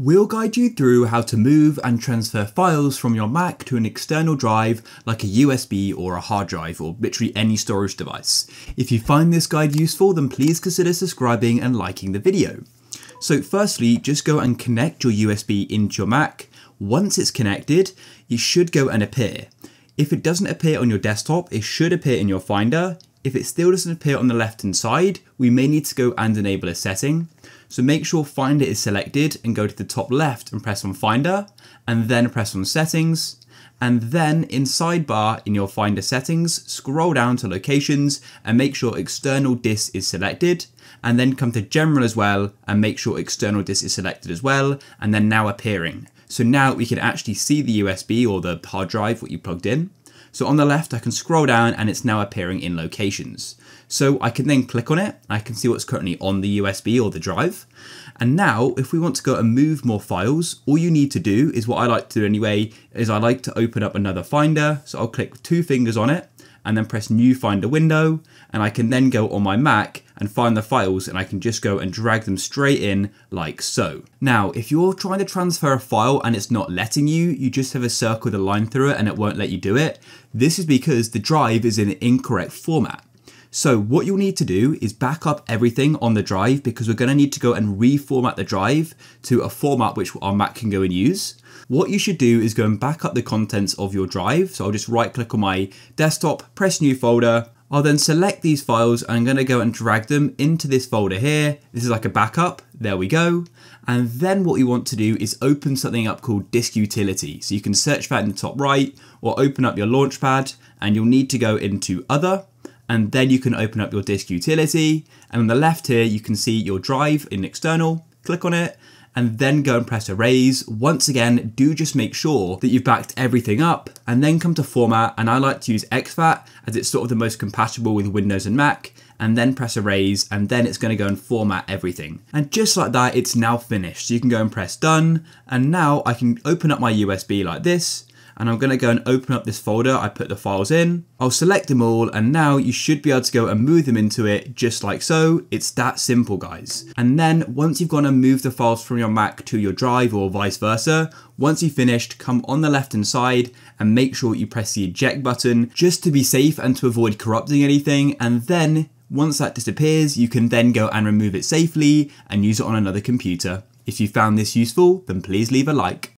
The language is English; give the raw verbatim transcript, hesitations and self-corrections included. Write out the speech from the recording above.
We'll guide you through how to move and transfer files from your Mac to an external drive like a U S B or a hard drive or literally any storage device. If you find this guide useful, then please consider subscribing and liking the video. So firstly, just go and connect your U S B into your Mac. Once it's connected, it should go and appear. If it doesn't appear on your desktop, it should appear in your Finder. If it still doesn't appear on the left-hand side, we may need to go and enable a setting. So make sure Finder is selected and go to the top left and press on Finder, and then press on Settings. And then in sidebar in your Finder settings, scroll down to Locations and make sure External Disk is selected, and then come to General as well and make sure External Disk is selected as well, and then Now Appearing. So now we can actually see the U S B or the hard drive, what you plugged in. So on the left, I can scroll down and it's now appearing in Locations. So I can then click on it. I can see what's currently on the U S B or the drive. And now if we want to go and move more files, all you need to do is what I like to do anyway, is I like to open up another Finder. So I'll click two fingers on it and then press New Finder Window. And I can then go on my Mac and find the files, and I can just go and drag them straight in like so. Now, if you're trying to transfer a file and it's not letting you, you just have a circle with a line through it and it won't let you do it. This is because the drive is in an incorrect format. So what you'll need to do is back up everything on the drive, because we're going to need to go and reformat the drive to a format which our Mac can go and use. What you should do is go and back up the contents of your drive. So I'll just right click on my desktop, press New Folder. I'll then select these files and I'm going to go and drag them into this folder here. This is like a backup. There we go. And then what you want to do is open something up called Disk Utility. So you can search that in the top right, or open up your Launchpad, and you'll need to go into Other, and then you can open up your Disk Utility. And on the left here, you can see your drive in external. Click on it and then go and press Erase. Once again, do just make sure that you've backed everything up, and then come to Format, and I like to use exFAT as it's sort of the most compatible with Windows and Mac, and then press Erase, and then it's going to go and format everything. And just like that, it's now finished. So you can go and press Done, and now I can open up my U S B like this, and I'm going to go and open up this folder I put the files in. I'll select them all, and now you should be able to go and move them into it just like so. It's that simple, guys. And then once you've gone and moved the files from your Mac to your drive or vice versa, once you've finished, come on the left hand side and make sure you press the eject button just to be safe and to avoid corrupting anything. And then once that disappears, you can then go and remove it safely and use it on another computer. If you found this useful, then please leave a like.